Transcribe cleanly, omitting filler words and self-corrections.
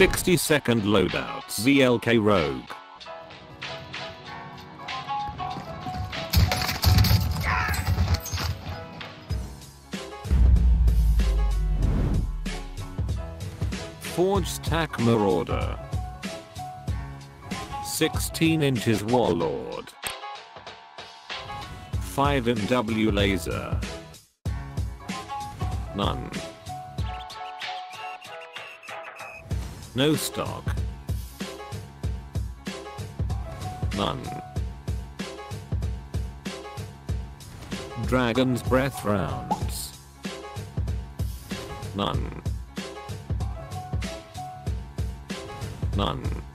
60-second loadouts. VLK Rogue. Forge Tac Marauder. 16 inches Warlord. 5MW Laser. None. No stock. None. Dragon's Breath Rounds. None. None.